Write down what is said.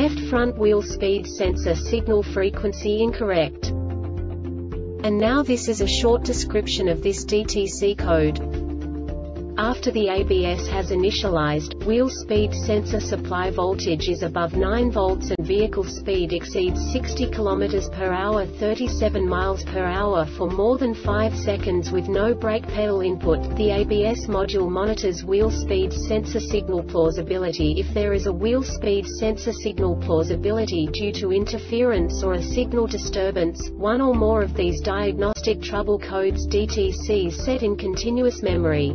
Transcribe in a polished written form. left front wheel speed sensor signal frequency incorrect. And now this is a short description of this DTC code. After the ABS has initialized, wheel speed sensor supply voltage is above 9 volts and vehicle speed exceeds 60 km per hour 37 miles per hour for more than 5 seconds with no brake pedal input. The ABS module monitors wheel speed sensor signal plausibility if there is a wheel speed sensor signal plausibility due to interference or a signal disturbance. One or more of these diagnostic trouble codes DTC set in continuous memory.